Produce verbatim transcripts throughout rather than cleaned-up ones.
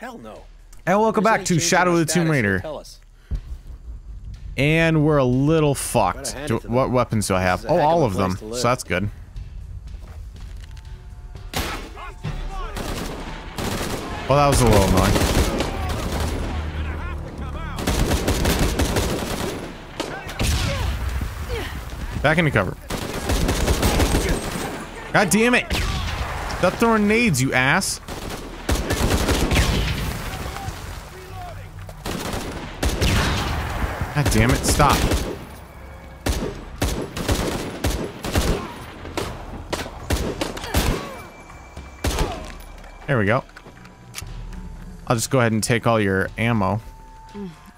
Hell no. And welcome back to Shadow of the Tomb Raider. And we're a little fucked. Do, what weapons do I have? Oh, all of them. So that's good. Well, that was a little annoying. Back into cover. God damn it! Stop throwing nades, you ass. God damn it, stop. There we go. I'll just go ahead and take all your ammo.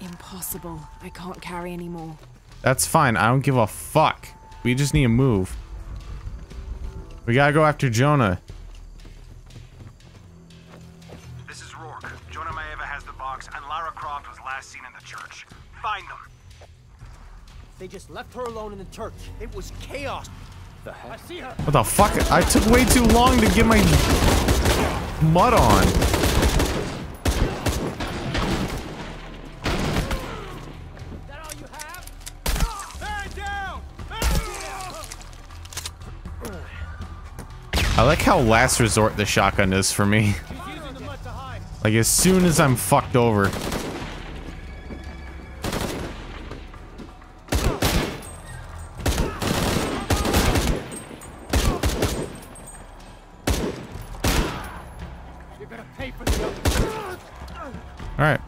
Impossible. I can't carry any more. That's fine. I don't give a fuck. We just need to move. We gotta go after Jonah. This is Rourke. Jonah Maeva has the box, and Lara Croft was last seen in the church. Find them. They just left her alone in the church. It was chaos. The heck? I see her. What the fuck? I took way too long to get my mud on. Is that all you have? Man down! Man down! I like how last resort the shotgun is for me. Like as soon as I'm fucked over. Alright.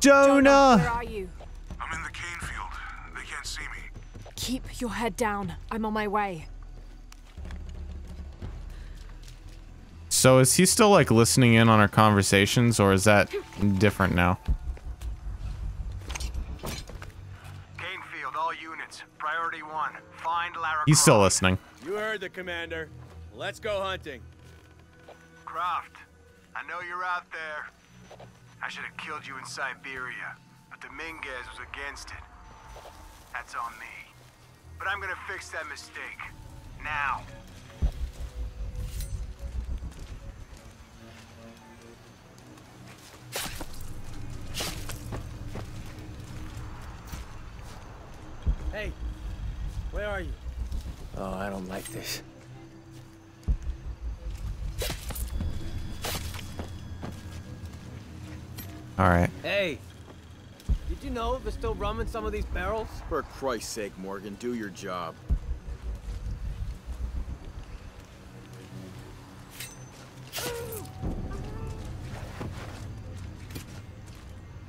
Jonah! Where are you? I'm in the Kanefield. They can't see me. Keep your head down. I'm on my way. So is he still like listening in on our conversations, or is that different now? Kanefield, all units. Priority one. Find Lara Croft. He's still listening. You heard the commander. Let's go hunting. Croft. I know you're out there. I should have killed you in Siberia, but Dominguez was against it. That's on me. But I'm gonna fix that mistake. Now. Hey, where are you? Oh, I don't like this. All right. Hey, did you know there's still rum in some of these barrels? For Christ's sake, Morgan, do your job.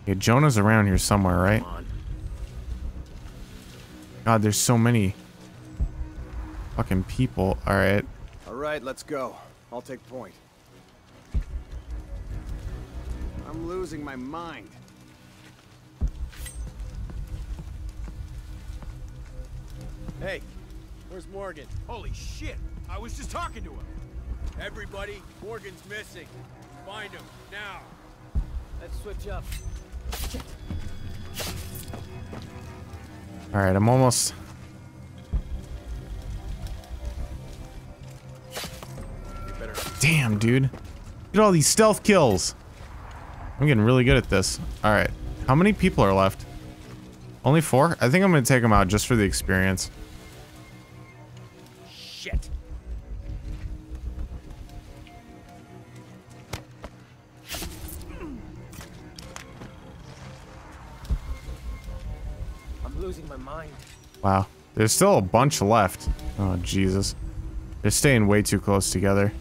Yeah, Jonah's around here somewhere, right? God, there's so many fucking people. All right. All right, let's go. I'll take point. I'm losing my mind. Hey, where's Morgan? Holy shit! I was just talking to him. Everybody, Morgan's missing. Find him now. Let's switch up. Shit. All right, I'm almost. You better... Damn, dude! Look at all these stealth kills. I'm getting really good at this. All right. How many people are left? Only four? I think I'm going to take them out just for the experience. Shit. I'm losing my mind. Wow. There's still a bunch left. Oh, Jesus. They're staying way too close together.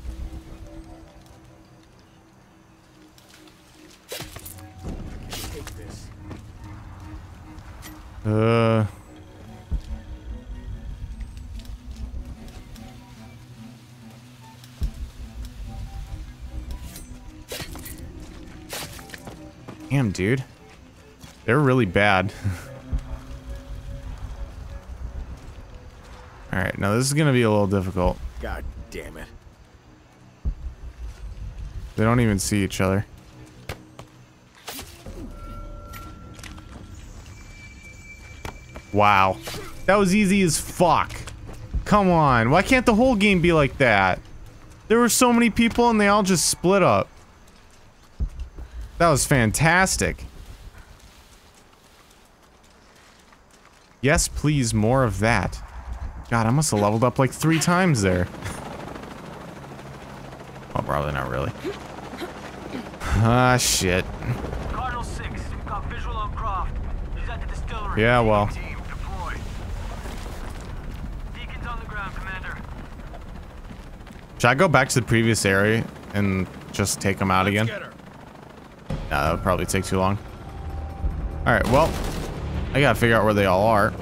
Uh. Damn, dude. They're really bad. All right, now this is gonna be a little difficult. God damn it. They don't even see each other. Wow. That was easy as fuck. Come on. Why can't the whole game be like that? There were so many people and they all just split up. That was fantastic. Yes, please, more of that. God, I must have leveled up like three times there. Well, probably not really. Ah, shit. Cardinal six, we've got visual on Croft. He's at the distillery. Yeah, well. Deacon's on the ground, Commander. Should I go back to the previous area and just take him out again? Nah, that would probably take too long. Alright, well, I gotta figure out where they all are.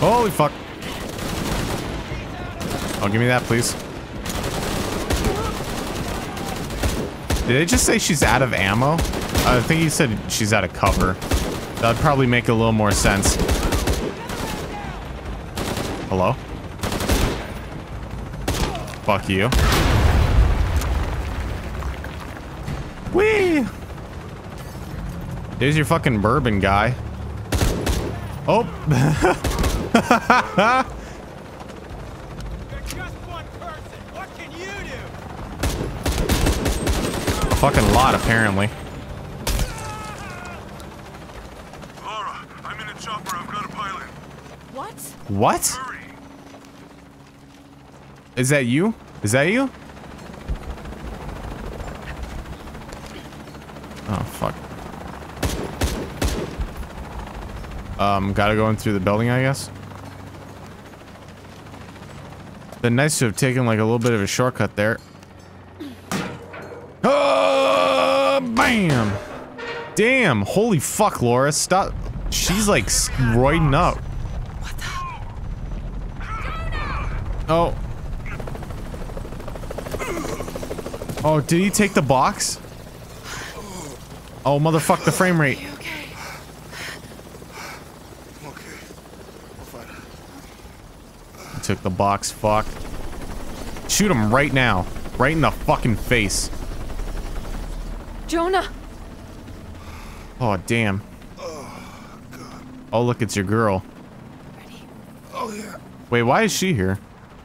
Holy fuck. Oh, give me that, please. Did it just say she's out of ammo? I think he said she's out of cover. That'd probably make a little more sense. Hello? Fuck you. Whee! There's your fucking bourbon guy. Oh! You're just one person. What can you do? A fucking lot, apparently. Lara, I'm in a chopper. I've got a pilot. What? What? Hurry. Is that you? Is that you? Oh fuck. Um, gotta go in through the building, I guess. Been nice to have taken like a little bit of a shortcut there. Oh, bam! Damn! Holy fuck, Lara! Stop! She's like roiding up. What the? Oh. Oh, did he take the box? Oh, motherfuck the frame rate. Took the box, fuck. Shoot him right now. Right in the fucking face. Jonah! Oh, damn. Oh, God. Oh, look, it's your girl. Ready? Oh, yeah. Wait, why is she here?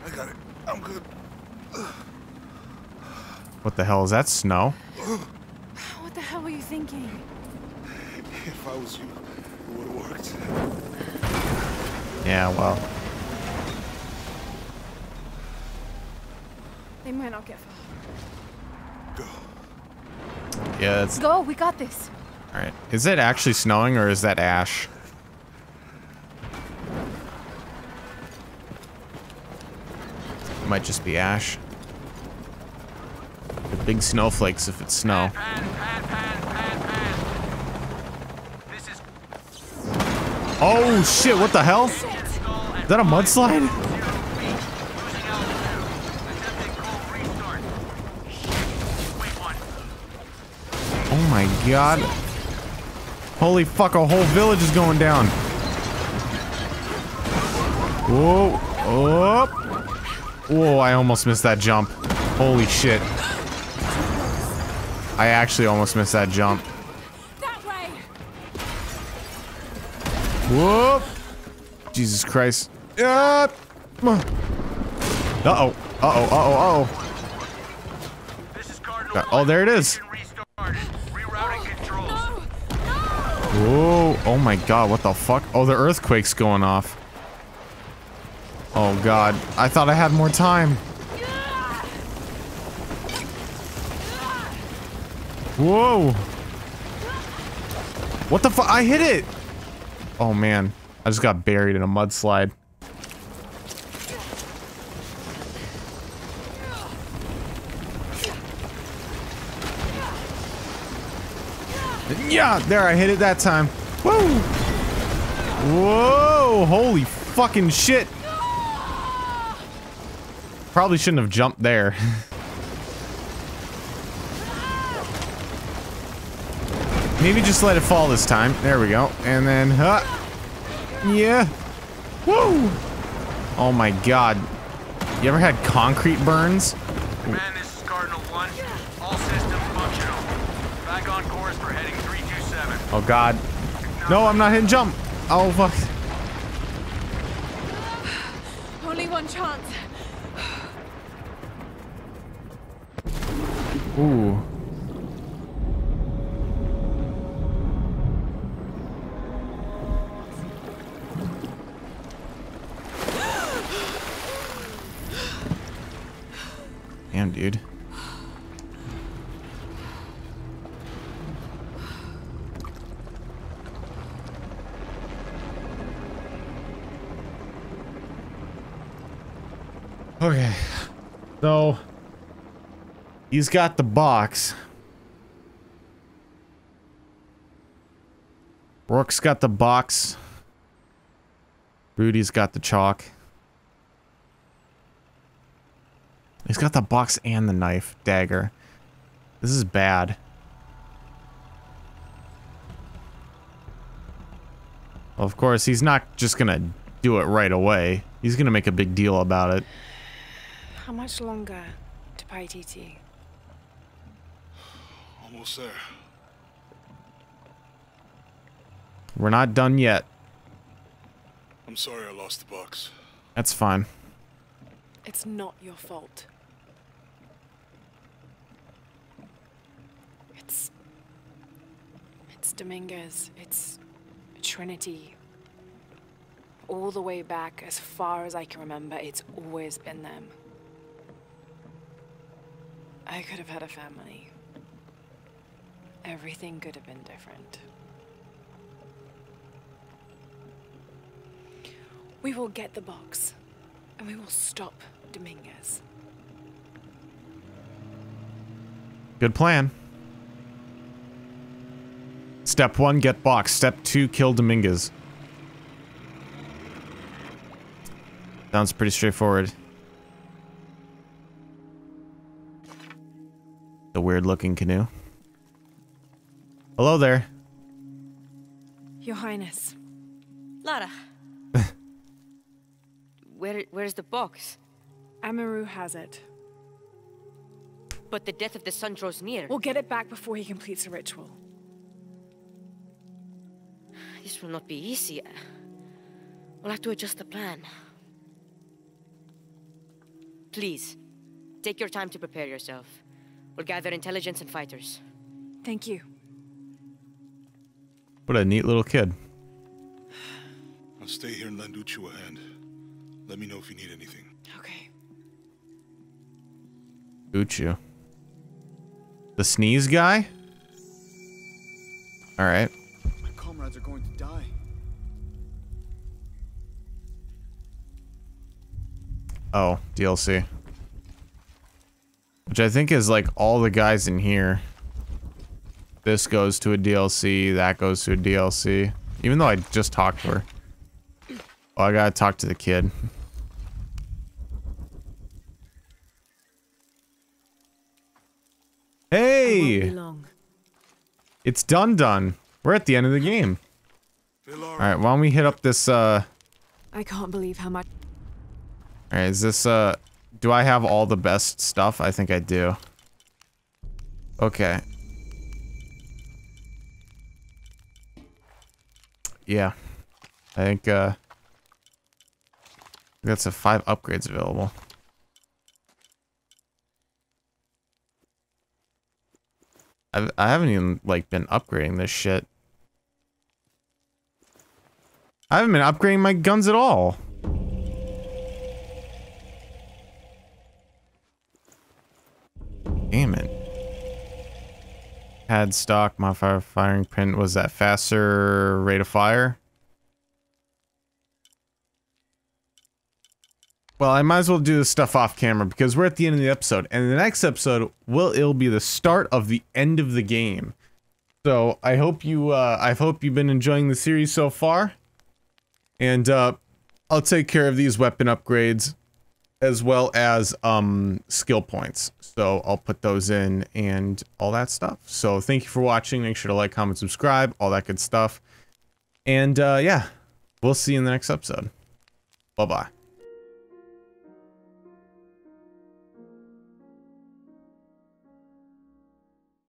I got it. I'm good. What the hell is that, snow? What the hell were you thinking? If I was you, it would have worked. Yeah, well. They might not get far. Go. Yeah, that's... Go, we got this. Alright. Is it actually snowing or is that ash? It might just be ash. The big snowflakes if it's snow. Pan, pan, pan, pan, pan. This is... Oh shit, what the hell? Is that a mudslide? Oh my god. Holy fuck, a whole village is going down. Whoa. Oh. Whoa, I almost missed that jump. Holy shit. I actually almost missed that jump. Whoa. Jesus Christ. Uh-oh. Uh-oh. Uh-oh. Uh-oh. Oh, there it is. Whoa, oh my god, what the fuck? Oh, the earthquake's going off. Oh god, I thought I had more time. Whoa. What the fuck? I hit it! Oh man, I just got buried in a mudslide. Yeah, there, I hit it that time. Woo! Whoa! Holy fucking shit! Probably shouldn't have jumped there. Maybe just let it fall this time. There we go. And then, huh? Yeah. Woo! Oh my god. You ever had concrete burns? Man, this is Cardinal one. All systems functional. Back on course for heading three two seven. Oh god. No, I'm not hitting jump. Oh fuck. Only one chance. Ooh. Damn, dude. Okay. So he's got the box. Rourke's got the box. Rudy's got the chalk. He's got the box and the knife, dagger. This is bad. Well, of course, he's not just gonna do it right away. He's gonna make a big deal about it. How much longer to Paititi? Almost there. We're not done yet. I'm sorry I lost the box. That's fine. It's not your fault. It's... It's Dominguez. It's Trinity. All the way back, as far as I can remember, it's always been them. I could have had a family. Everything could have been different. We will get the box, and we will stop Dominguez. Good plan. Step one, get box. Step two, kill Dominguez. Sounds pretty straightforward. The weird looking canoe. Hello there. Your Highness. Lara. Where, where's the box? Amaru has it. But the death of the sun draws near. We'll get it back before he completes the ritual. This will not be easy. We'll have to adjust the plan. Please, take your time to prepare yourself. We'll gather intelligence and fighters. Thank you. What a neat little kid. I'll stay here and lend Uchu a hand. Let me know if you need anything. Okay. Uchu. The sneeze guy? Alright. My comrades are going to die. Oh, D L C. Which I think is like all the guys in here. This goes to a D L C, that goes to a D L C. Even though I just talked to her. Oh, I gotta talk to the kid. Hey! It's done done. We're at the end of the game. Alright, why don't we hit up this, uh... I can't believe how much... Alright, is this, uh... do I have all the best stuff? I think I do. Okay. Yeah. I think, uh... that's a five upgrades available. I've, I haven't even, like, been upgrading this shit. I haven't been upgrading my guns at all. Damn it. Had stock, modifier firing pin. Was that faster rate of fire? Well, I might as well do this stuff off camera because we're at the end of the episode. And the next episode, will it'll be the start of the end of the game. So I hope you, uh, I hope you've been enjoying the series so far. And uh, I'll take care of these weapon upgrades as well as um, skill points. So so I'll put those in and all that stuff. So thank you for watching. Make sure to like, comment, subscribe, all that good stuff. And uh, yeah, we'll see you in the next episode. Bye-bye.